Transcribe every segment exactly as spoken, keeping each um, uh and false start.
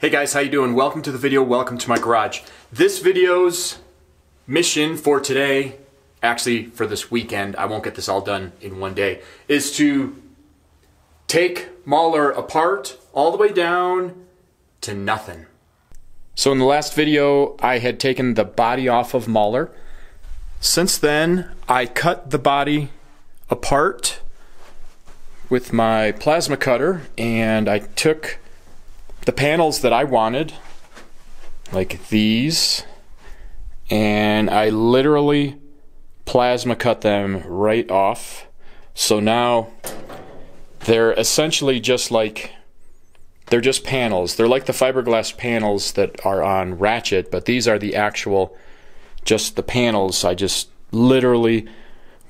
Hey guys, how you doing? Welcome to the video, welcome to my garage. This video's mission for today, actually for this weekend, I won't get this all done in one day, is to take Mauler apart all the way down to nothing. So in the last video, I had taken the body off of Mauler. Since then, I cut the body apart with my plasma cutter and I took the panels that I wanted, like these, and I literally plasma cut them right off. So now they're essentially just like, they're just panels. They're like the fiberglass panels that are on Ratchet, but these are the actual, just the panels. I just literally,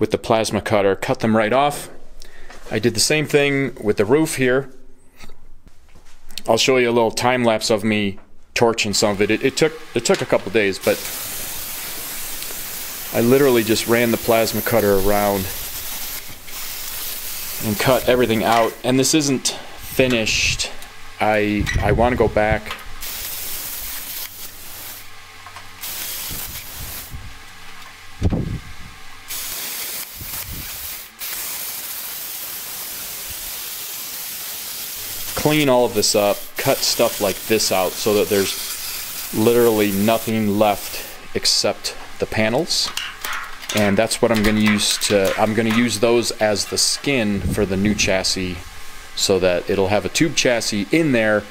with the plasma cutter, cut them right off. I did the same thing with the roof here. I'll show you a little time lapse of me torching some of it. It, it took it took a couple days, but I literally just ran the plasma cutter around and cut everything out. And this isn't finished. I I want to go back. Clean all of this up, cut stuff like this out so that there's literally nothing left except the panels, and that's what I'm going to use to I'm going to use those as the skin for the new chassis, so that it'll have a tube chassis in there,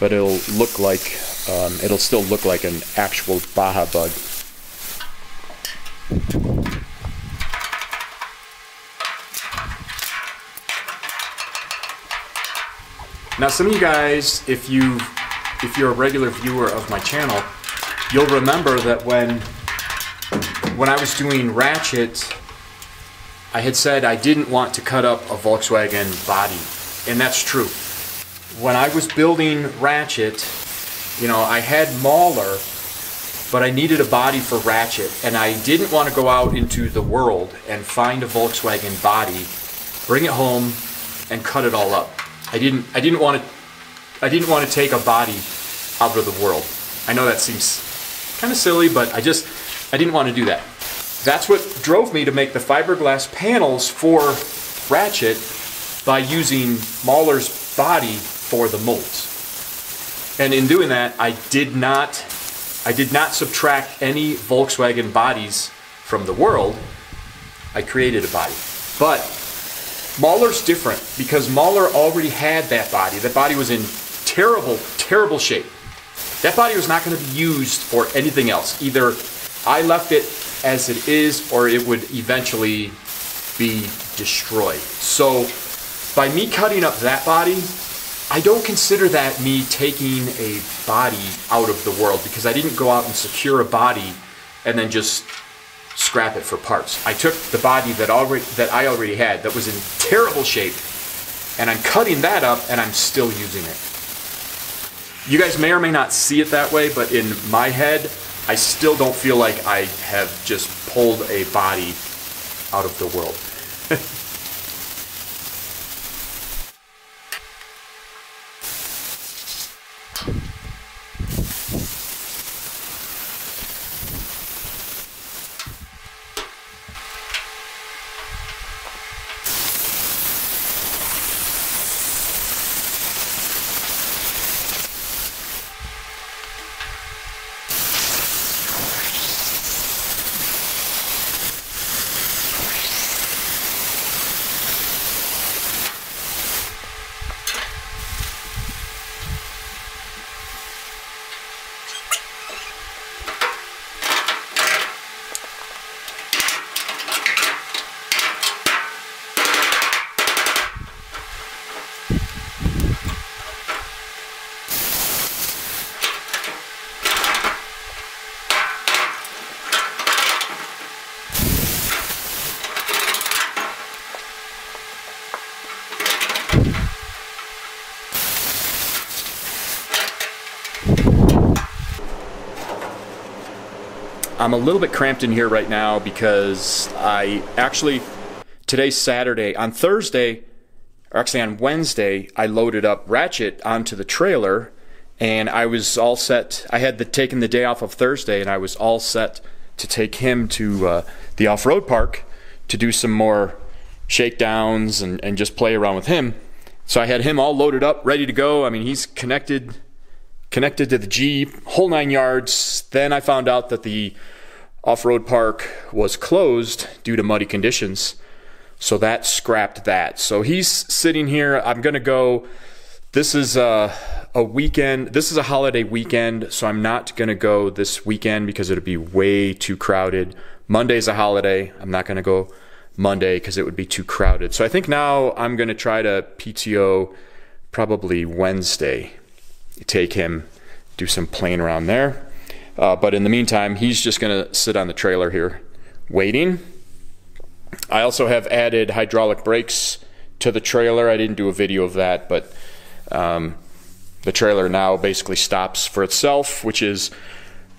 but it'll look like um, it'll still look like an actual Baja Bug. Now, some of you guys, if you if you're a regular viewer of my channel, you'll remember that when when I was doing Ratchet, I had said I didn't want to cut up a Volkswagen body, and that's true. When I was building Ratchet, you know, I had Mauler, but I needed a body for Ratchet, and I didn't want to go out into the world and find a Volkswagen body, bring it home, and cut it all up. I didn't. I didn't want to. I didn't want to take a body out of the world. I know that seems kind of silly, but I just. I didn't want to do that. That's what drove me to make the fiberglass panels for Ratchet by using Mauler's body for the molds. And in doing that, I did not. I did not subtract any Volkswagen bodies from the world. I created a body, but Mauler's different because Mauler already had that body. That body was in terrible, terrible shape. That body was not going to be used for anything else. Either I left it as it is or it would eventually be destroyed. So by me cutting up that body, I don't consider that me taking a body out of the world because I didn't go out and secure a body and then just scrap it for parts. I took the body that already that I already had that was in terrible shape, and I'm cutting that up and I'm still using it. You guys may or may not see it that way, but in my head, I still don't feel like I have just pulled a body out of the world. I'm a little bit cramped in here right now because I actually, today's Saturday, on Thursday, or actually on Wednesday, I loaded up Ratchet onto the trailer and I was all set. I had the, taken the day off of Thursday, and I was all set to take him to uh, the off-road park to do some more shakedowns and, and just play around with him. So I had him all loaded up, ready to go. I mean, he's connected connected to the Jeep, whole nine yards. Then I found out that the off-road park was closed due to muddy conditions, so that scrapped that. So he's sitting here. I'm gonna go, this is a, a weekend, this is a holiday weekend, so I'm not gonna go this weekend because it'd be way too crowded. Monday's a holiday, I'm not gonna go Monday because it would be too crowded. So I think now I'm gonna try to P T O probably Wednesday, take him, do some playing around there. Uh, but in the meantime, he's just gonna sit on the trailer here waiting. I also have added hydraulic brakes to the trailer. I didn't do a video of that, but um, the trailer now basically stops for itself, which is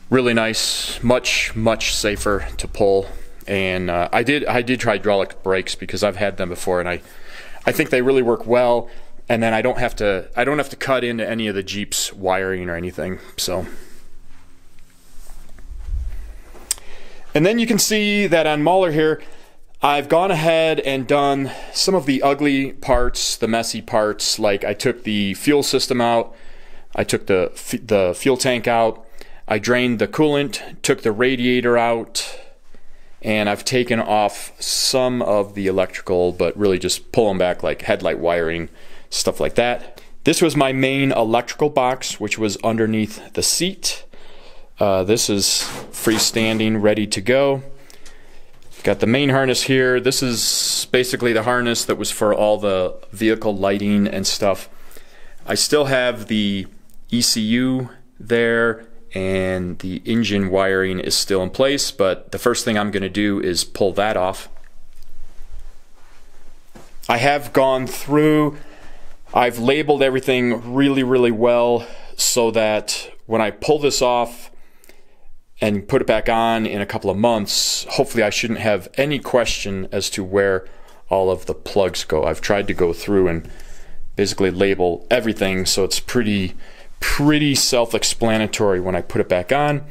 really nice, much, much safer to pull. And uh, I did I did hydraulic brakes because I've had them before, and I, I think they really work well. And then I don't have to I don't have to cut into any of the Jeep's wiring or anything. So. And then you can see that on Mauler here, I've gone ahead and done some of the ugly parts, the messy parts, like I took the fuel system out, I took the, the fuel tank out, I drained the coolant, took the radiator out, and I've taken off some of the electrical, but really just pulling back like headlight wiring, stuff like that. This was my main electrical box, which was underneath the seat. Uh, this is freestanding, ready to go. Got the main harness here. This is basically the harness that was for all the vehicle lighting and stuff. I still have the E C U there, and the engine wiring is still in place, but the first thing I'm gonna do is pull that off. I have gone through, I've labeled everything really, really well so that when I pull this off and put it back on in a couple of months, hopefully I shouldn't have any question as to where all of the plugs go. I've tried to go through and basically label everything, so it's pretty, pretty self-explanatory when I put it back on,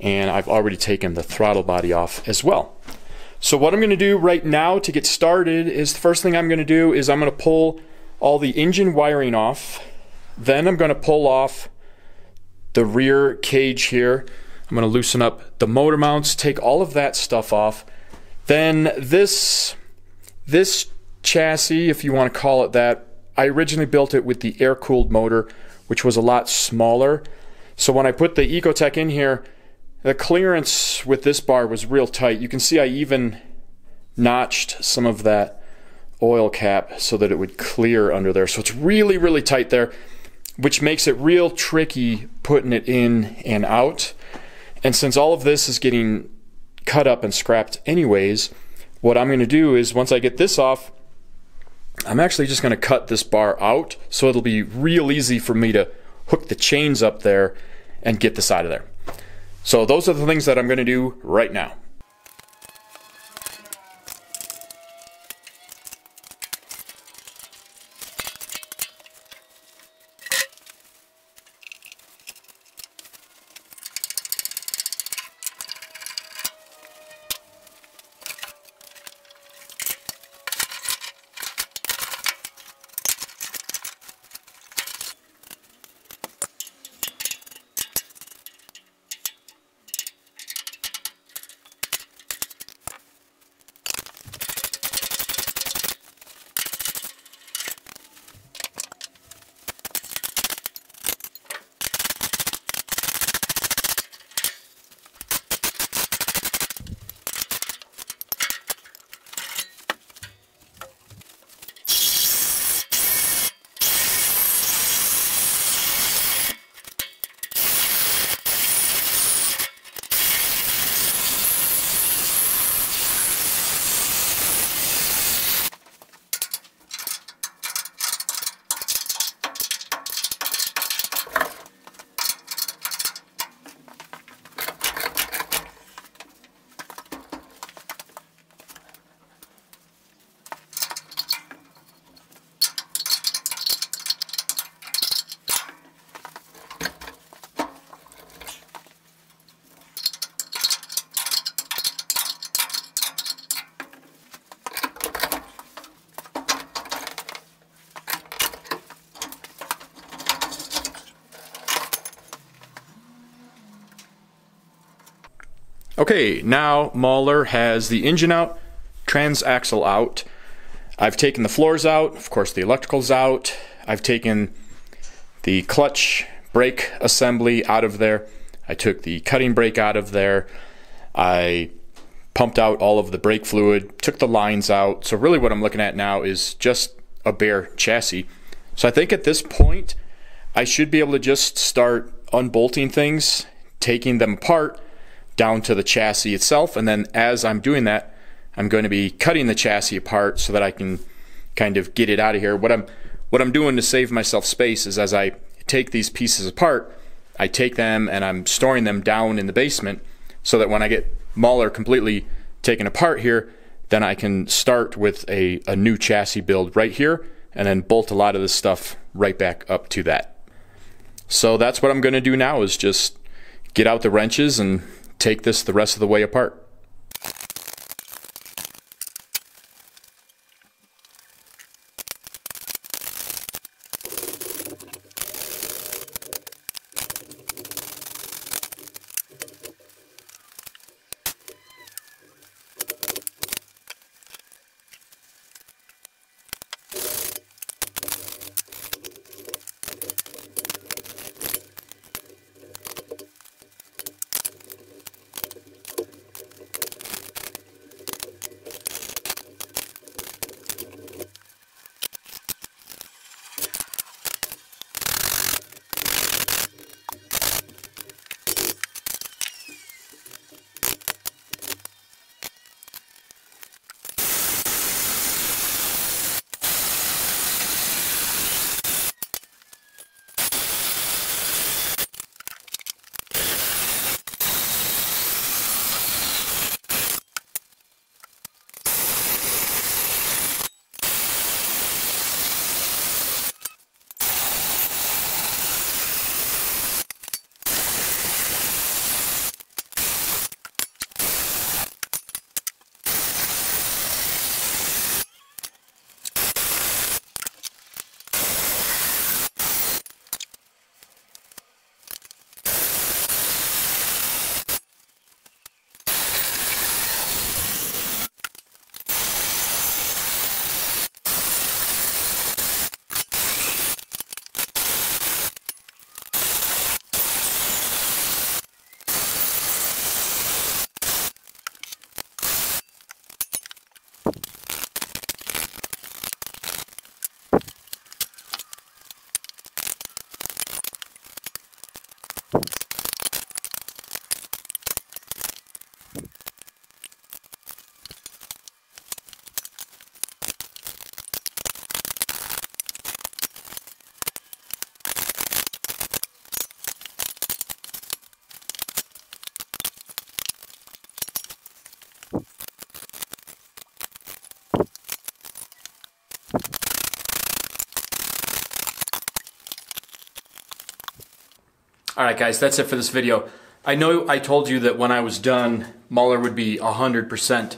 and I've already taken the throttle body off as well. So what I'm gonna do right now to get started is, the first thing I'm gonna do is I'm gonna pull all the engine wiring off, then I'm gonna pull off the rear cage here. I'm gonna loosen up the motor mounts, take all of that stuff off. Then this, this chassis, if you wanna call it that, I originally built it with the air-cooled motor, which was a lot smaller. So when I put the Ecotec in here, the clearance with this bar was real tight. You can see I even notched some of that oil cap so that it would clear under there. So it's really, really tight there, which makes it real tricky putting it in and out. And since all of this is getting cut up and scrapped anyways, what I'm gonna do is once I get this off, I'm actually just gonna cut this bar out, so it'll be real easy for me to hook the chains up there and get this out of there. So those are the things that I'm gonna do right now. Okay, now Mauler has the engine out, transaxle out. I've taken the floors out, of course the electrical's out. I've taken the clutch brake assembly out of there. I took the cutting brake out of there. I pumped out all of the brake fluid, took the lines out. So really what I'm looking at now is just a bare chassis. So I think at this point, I should be able to just start unbolting things, taking them apart down to the chassis itself. And then as I'm doing that, I'm going to be cutting the chassis apart so that I can kind of get it out of here. What I'm, what I'm doing to save myself space is as I take these pieces apart, I take them and I'm storing them down in the basement so that when I get Mauler completely taken apart here, then I can start with a, a new chassis build right here and then bolt a lot of this stuff right back up to that. So that's what I'm going to do now, is just get out the wrenches and take this the rest of the way apart. All right, guys, that's it for this video. I know I told you that when I was done, Mauler would be one hundred percent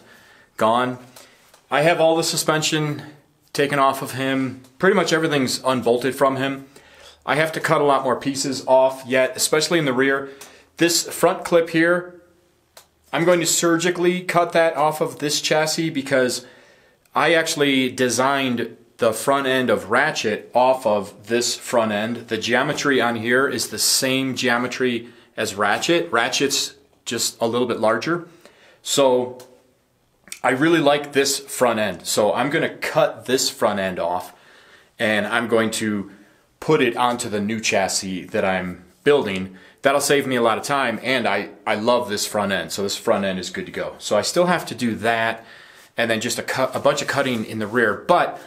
gone. I have all the suspension taken off of him. Pretty much everything's unbolted from him. I have to cut a lot more pieces off yet, especially in the rear. This front clip here, I'm going to surgically cut that off of this chassis because I actually designed the front end of Ratchet off of this front end. The geometry on here is the same geometry as Ratchet. Ratchet's just a little bit larger. So I really like this front end. So I'm gonna cut this front end off and I'm going to put it onto the new chassis that I'm building. That'll save me a lot of time, and I, I love this front end. So this front end is good to go. So I still have to do that and then just a, cut, a bunch of cutting in the rear. But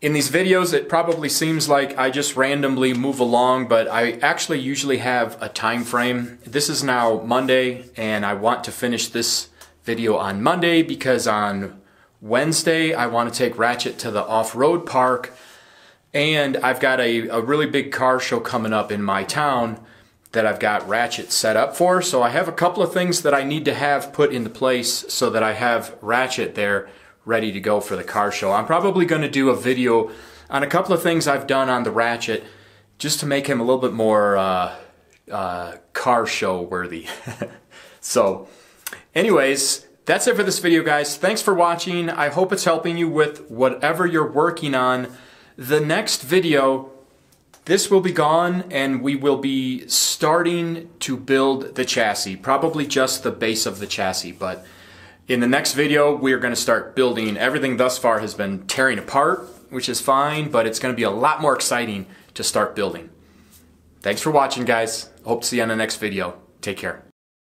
in these videos, it probably seems like I just randomly move along, but I actually usually have a time frame. This is now Monday, and I want to finish this video on Monday because on Wednesday, I want to take Ratchet to the off-road park, and I've got a, a really big car show coming up in my town that I've got Ratchet set up for. So I have a couple of things that I need to have put into place so that I have Ratchet there ready to go for the car show. I'm probably going to do a video on a couple of things I've done on the Ratchet just to make him a little bit more uh, uh, car show worthy. So Anyways, that's it for this video, guys. Thanks for watching. I hope it's helping you with whatever you're working on. The next video, this will be gone and we will be starting to build the chassis, probably just the base of the chassis. But in the next video, we are going to start building. Everything thus far has been tearing apart, which is fine, but it's going to be a lot more exciting to start building. Thanks for watching, guys. Hope to see you on the next video. Take care.